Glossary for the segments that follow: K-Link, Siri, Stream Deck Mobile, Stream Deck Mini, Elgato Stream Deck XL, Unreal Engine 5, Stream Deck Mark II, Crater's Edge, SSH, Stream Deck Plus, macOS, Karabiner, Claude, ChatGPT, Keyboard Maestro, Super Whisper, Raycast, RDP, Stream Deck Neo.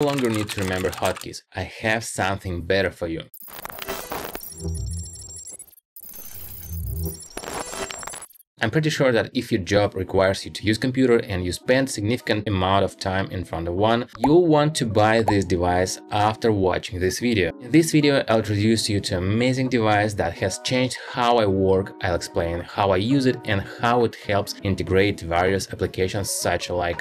no longer need to remember hotkeys. I have something better for you. I'm pretty sure that if your job requires you to use computer and you spend significant amount of time in front of one, you'll want to buy this device after watching this video. In this video, I'll introduce you to an amazing device that has changed how I work. I'll explain how I use it and how it helps integrate various applications such like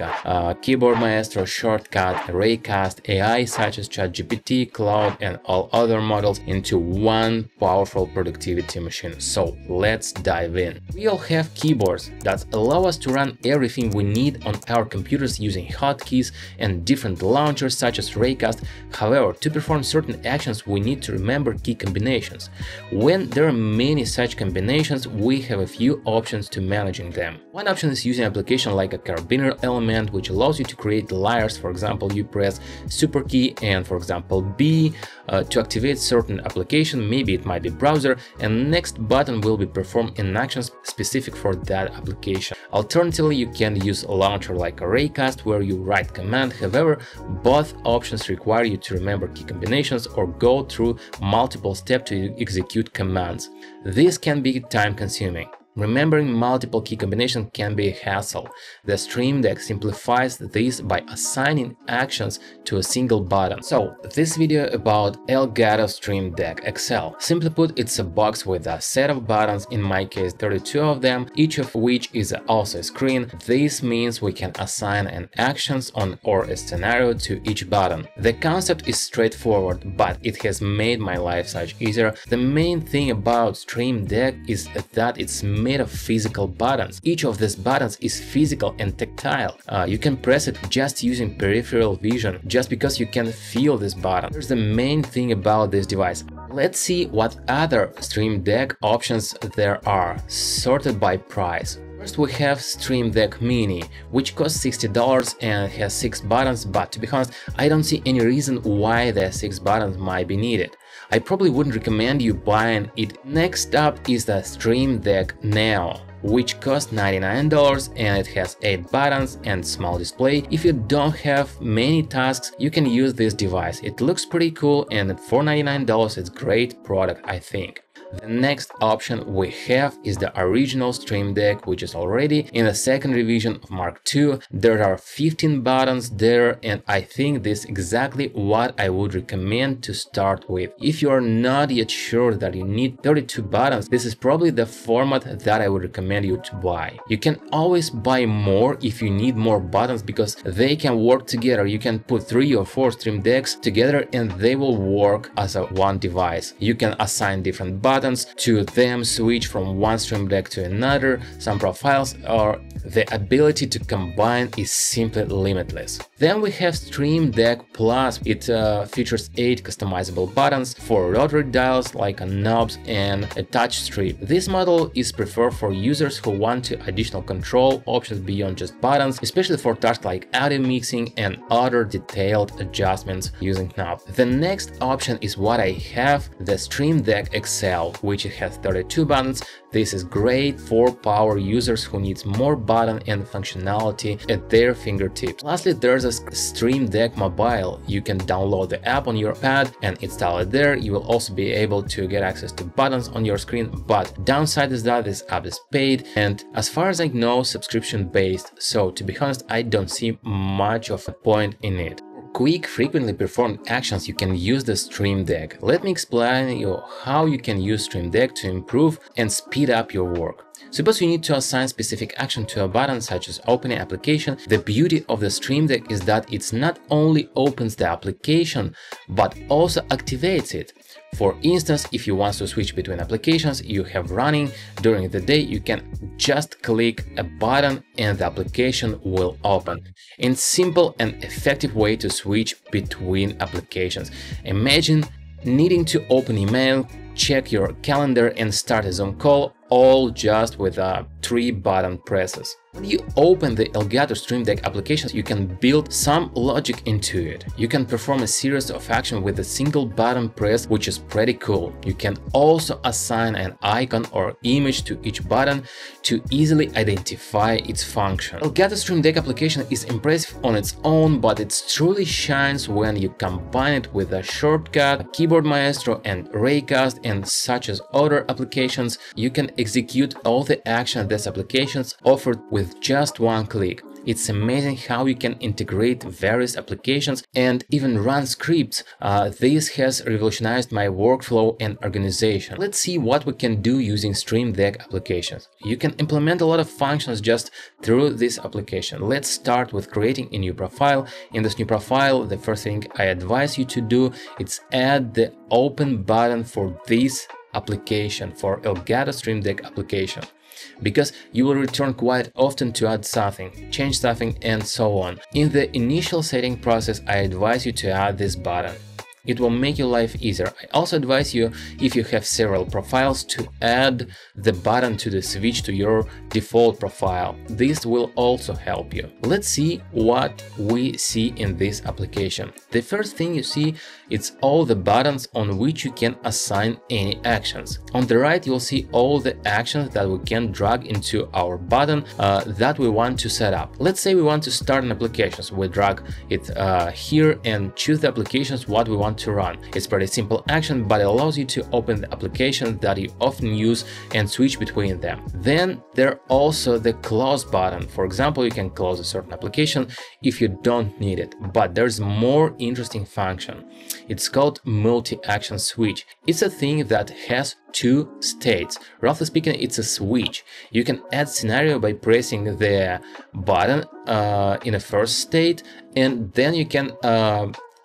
Keyboard Maestro, Shortcut, Raycast, AI such as ChatGPT, Claude and all other models into one powerful productivity machine. So let's dive in. We all have keyboards that allow us to run everything we need on our computers using hotkeys and different launchers such as Raycast. However, to perform certain actions, we need to remember key combinations. When there are many such combinations, we have a few options to managing them. One option is using an application like a Karabiner element, which allows you to create layers. For example, you press super key and, for example, B to activate certain application, maybe it might be browser, and next button will be performed in actions specific for that application. Alternatively, you can use a launcher like a Raycast where you write command. However, both options require you to remember key combinations or go through multiple steps to execute commands. This can be time-consuming. Remembering multiple key combinations can be a hassle. The Stream Deck simplifies this by assigning actions to a single button. So, this video about Elgato Stream Deck XL. Simply put, it's a box with a set of buttons, in my case 32 of them, each of which is also a screen. This means we can assign an actions on or a scenario to each button. The concept is straightforward, but it has made my life such easier. The main thing about Stream Deck is that it's made of physical buttons. Each of these buttons is physical and tactile. You can press it just using peripheral vision, just because you can feel this button. Here's the main thing about this device. Let's see what other Stream Deck options there are, sorted by price. First, we have Stream Deck Mini, which costs $60 and has 6 buttons, but to be honest, I don't see any reason why the 6 buttons might be needed. I probably wouldn't recommend you buying it. Next up is the Stream Deck Neo, which costs $99 and it has 8 buttons and small display. If you don't have many tasks, you can use this device. It looks pretty cool and for $99 it's a great product, I think. The next option we have is the original Stream Deck, which is already in the second revision of Mark II. There are 15 buttons there, and I think this is exactly what I would recommend to start with. If you are not yet sure that you need 32 buttons, this is probably the format that I would recommend you to buy. You can always buy more if you need more buttons because they can work together. You can put 3 or 4 Stream Decks together and they will work as a one device. You can assign different buttons to them, switch from one Stream Deck to another, some profiles, or the ability to combine is simply limitless. Then we have Stream Deck Plus. It features 8 customizable buttons, 4 rotary dials like knobs and a touch strip. This model is preferred for users who want to additional control options beyond just buttons, especially for tasks like audio mixing and other detailed adjustments using knobs. The next option is what I have, the Stream Deck XL, which has 32 buttons. This is great for power users who needs more button and functionality at their fingertips. Lastly, there's a Stream Deck Mobile. You can download the app on your pad and install it there. You will also be able to get access to buttons on your screen, but downside is that this app is paid and, as far as I know, subscription based. So to be honest, I don't see much of a point in it. Quick, frequently performed actions, you can use the Stream Deck. Let me explain you how you can use Stream Deck to improve and speed up your work. Suppose you need to assign specific action to a button such as opening application. The beauty of the Stream Deck is that it not only opens the application, but also activates it. For instance, if you want to switch between applications you have running during the day, you can just click a button and the application will open. It's simple and effective way to switch between applications. Imagine needing to open email, check your calendar and start a Zoom call all just with 3 button presses. When you open the Elgato Stream Deck applications, you can build some logic into it. You can perform a series of actions with a single button press, which is pretty cool. You can also assign an icon or image to each button to easily identify its function. Elgato Stream Deck application is impressive on its own, but it truly shines when you combine it with a shortcut, Keyboard Maestro and Raycast, and such as other applications. You can execute all the actions these applications offer with just one click. It's amazing how you can integrate various applications and even run scripts. This has revolutionized my workflow and organization. Let's see what we can do using Stream Deck applications. You can implement a lot of functions just through this application. Let's start with creating a new profile. In this new profile, the first thing I advise you to do is add the open button for this application, for Elgato Stream Deck application, because you will return quite often to add something, change something, and so on. In the initial setting process, I advise you to add this button. It will make your life easier. I also advise you, if you have several profiles, to add the button to the switch to your default profile. This will also help you. Let's see what we see in this application. The first thing you see, it's all the buttons on which you can assign any actions. On the right, you'll see all the actions that we can drag into our button that we want to set up. Let's say we want to start an application. So we drag it here and choose the applications what we want to run. It's pretty simple action, but it allows you to open the applications that you often use and switch between them. Then there are also the close button. For example, you can close a certain application if you don't need it. But there's more interesting function. It's called multi-action switch. It's a thing that has 2 states. Roughly speaking, it's a switch. You can add scenario by pressing the button in a first state, and then you can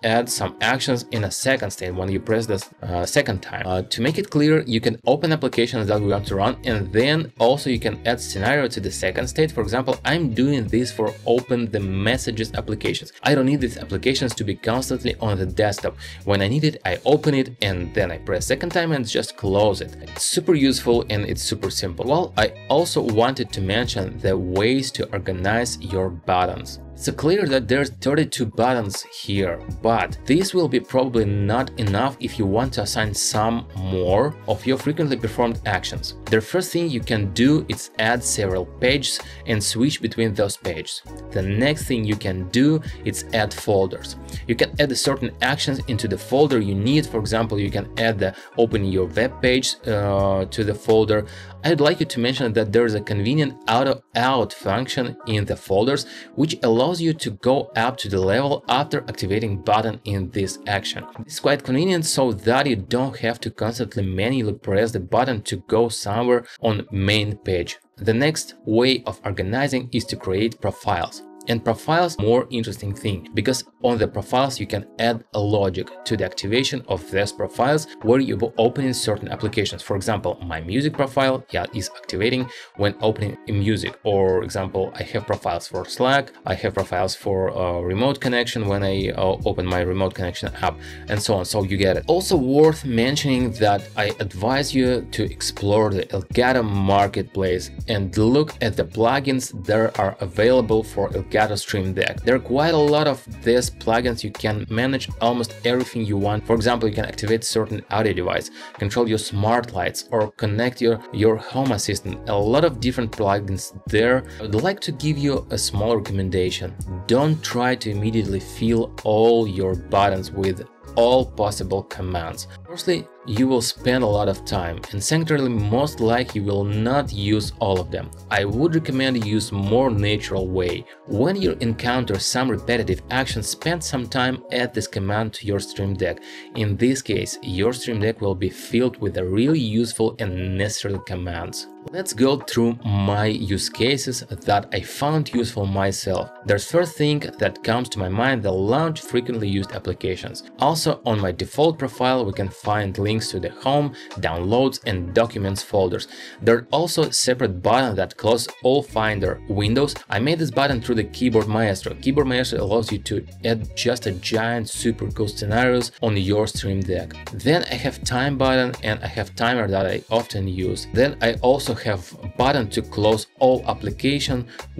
add some actions in a second state when you press this second time. To make it clear, you can open applications that we want to run, and then also you can add scenario to the second state. For example, I'm doing this for open the messages applications. I don't need these applications to be constantly on the desktop. When I need it, I open it and then I press second time and just close it. It's super useful and it's super simple. Well, I also wanted to mention the ways to organize your buttons. It's clear that there's 32 buttons here, but this will be probably not enough if you want to assign some more of your frequently performed actions. The first thing you can do is add several pages and switch between those pages. The next thing you can do is add folders. You can add certain actions into the folder you need. For example, you can add the open your web page to the folder. I'd like you to mention that there is a convenient auto-out function in the folders, which allows you to go up to the level after activating button in this action. It's quite convenient so that you don't have to constantly manually press the button to go somewhere on main page. The next way of organizing is to create profiles. And profiles more interesting thing, because on the profiles you can add a logic to the activation of these profiles where you will open certain applications. For example, my music profile is activating when opening music. Or example, I have profiles for Slack, I have profiles for remote connection when I open my remote connection app, and so on. So you get it. Also worth mentioning that I advise you to explore the Elgato marketplace and look at the plugins that are available for Elgato Stream Deck. There are quite a lot of these plugins. You can manage almost everything you want. For example, you can activate certain audio device, control your smart lights, or connect your home assistant. A lot of different plugins there. I would like to give you a small recommendation. Don't try to immediately fill all your buttons with all possible commands. Firstly, you will spend a lot of time, and secondarily, most likely you will not use all of them. I would recommend you use more natural way. When you encounter some repetitive action, spend some time add this command to your Stream Deck. In this case, your Stream Deck will be filled with the really useful and necessary commands. Let's go through my use cases that I found useful myself. The first thing that comes to my mind, the launch frequently used applications. Also on my default profile, we can find links links to the home, downloads and documents folders. There are also separate buttons that close all Finder windows. I made this button through the Keyboard Maestro. Keyboard Maestro allows you to add just a giant super cool scenarios on your Stream Deck. Then I have time button and I have timer that I often use. Then I also have button to close all application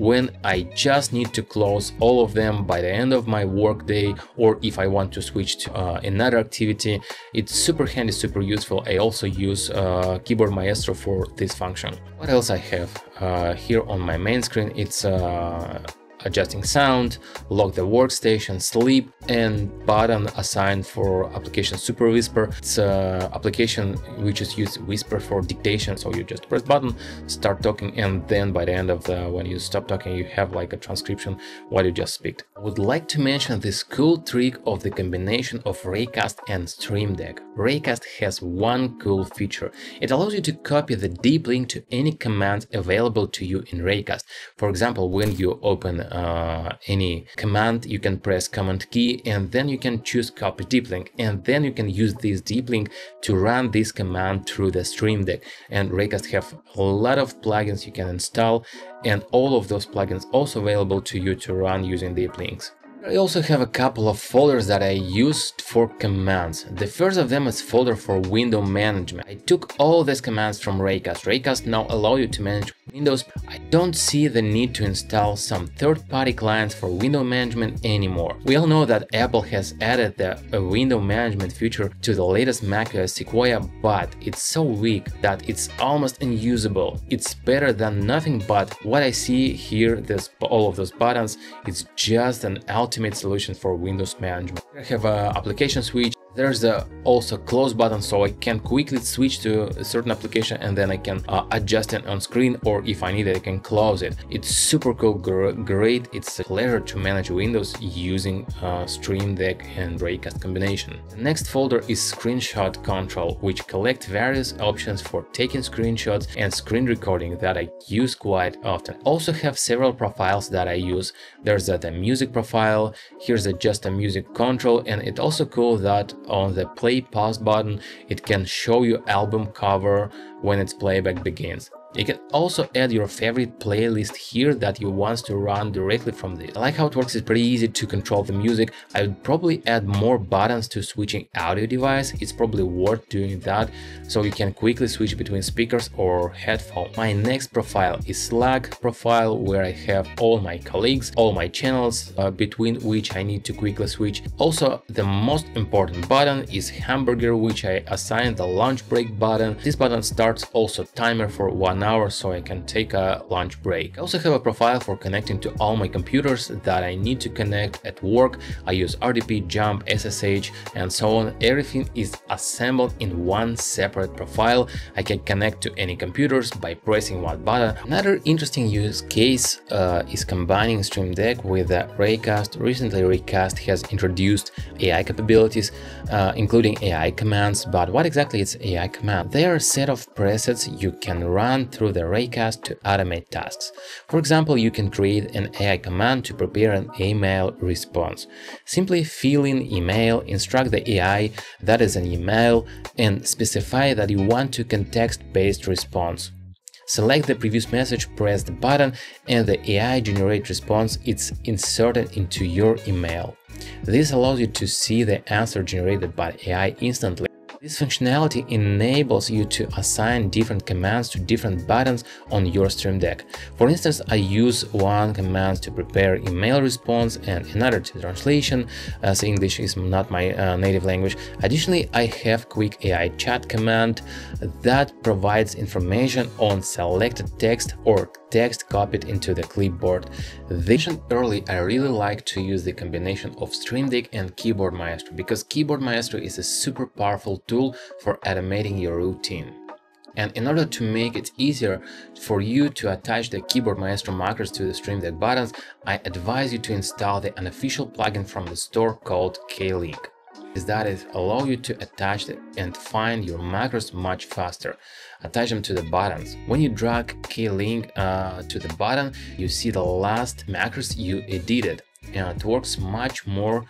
when I just need to close all of them by the end of my workday, or if I want to switch to another activity. It's super handy, super useful. I also use Keyboard Maestro for this function. What else I have here on my main screen? It's adjusting sound, lock the workstation, sleep, and button assigned for application Super Whisper. It's an application which is used Whisper for dictation, so you just press button, start talking, and then by the end of the when you stop talking, you have like a transcription what you just speak. I would like to mention this cool trick of the combination of Raycast and Stream Deck. Raycast has one cool feature. It allows you to copy the deep link to any command available to you in Raycast. For example, when you open any command, you can press command key and then you can choose copy deep link, and then you can use this deep link to run this command through the Stream Deck. And Raycast have a lot of plugins you can install, and all of those plugins also available to you to run using deep links. I also have a couple of folders that I used for commands. The first of them is folder for window management. I took all these commands from Raycast. Raycast now allows you to manage Windows. I don't see the need to install some third-party clients for window management anymore. We all know that Apple has added the window management feature to the latest macOS Sequoia, but it's so weak that it's almost unusable. It's better than nothing, but what I see here, this, all of those buttons, it's just an ultimate solution for Windows management. I have an application switch. There's also close button, so I can quickly switch to a certain application and then I can adjust it on screen, or if I need it, I can close it. It's super cool, great. It's a pleasure to manage Windows using Stream Deck and Raycast combination. The next folder is screenshot control, which collects various options for taking screenshots and screen recording that I use quite often. Also have several profiles that I use. There's the music profile, here's just a music control, and it's also cool that on the play pause button it can show you album cover when its playback begins. You can also add your favorite playlist here that you want to run directly from this. I like how it works. It's pretty easy to control the music. I would probably add more buttons to switching audio device. It's probably worth doing that, so you can quickly switch between speakers or headphone. My next profile is Slack profile, where I have all my colleagues, all my channels between which I need to quickly switch. Also, the most important button is hamburger, which I assigned the lunch break button. This button starts also timer for 1 hour, so I can take a lunch break. I also have a profile for connecting to all my computers that I need to connect at work. I use RDP, jump, SSH and so on. Everything is assembled in one separate profile. I can connect to any computers by pressing one button. Another interesting use case is combining Stream Deck with Raycast. Recently Raycast has introduced AI capabilities, including AI commands. But what exactly is AI command? They are a set of presets you can run through the Raycast to automate tasks. For example, you can create an AI command to prepare an email response. Simply fill in email, instruct the AI that is an email, and specify that you want to context-based response. Select the previous message, press the button, and the AI generate response is inserted into your email. This allows you to see the answer generated by AI instantly. This functionality enables you to assign different commands to different buttons on your Stream Deck. For instance, I use one command to prepare email response and another to translation, as English is not my native language. Additionally, I have quick AI chat command that provides information on selected text or text copied into the clipboard. As mentioned earlier, I really like to use the combination of Stream Deck and Keyboard Maestro, because Keyboard Maestro is a super powerful tool for automating your routine. And in order to make it easier for you to attach the Keyboard Maestro markers to the Stream Deck buttons, I advise you to install the unofficial plugin from the store called K-Link. That it allows you to attach and find your markers much faster. Attach them to the buttons. When you drag K-Link to the button, you see the last markers you edited. and it works much more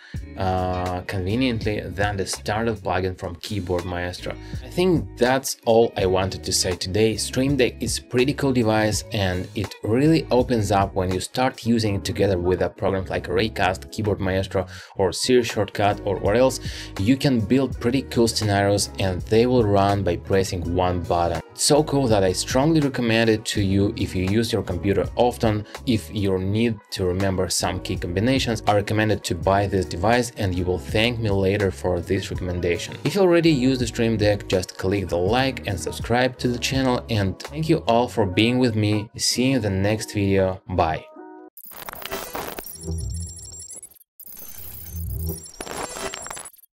conveniently than the standard plugin from Keyboard Maestro. I think that's all I wanted to say today. Stream Deck is a pretty cool device, and it really opens up when you start using it together with a program like Raycast, Keyboard Maestro or Siri Shortcut or what else. You can build pretty cool scenarios and they will run by pressing one button. It's so cool that I strongly recommend it to you if you use your computer often. If you need to remember some key combinations, I recommend it to buy this device and you will thank me later for this recommendation. If you already use the Stream Deck, just click the like and subscribe to the channel, and thank you all for being with me. See you in the next video. Bye!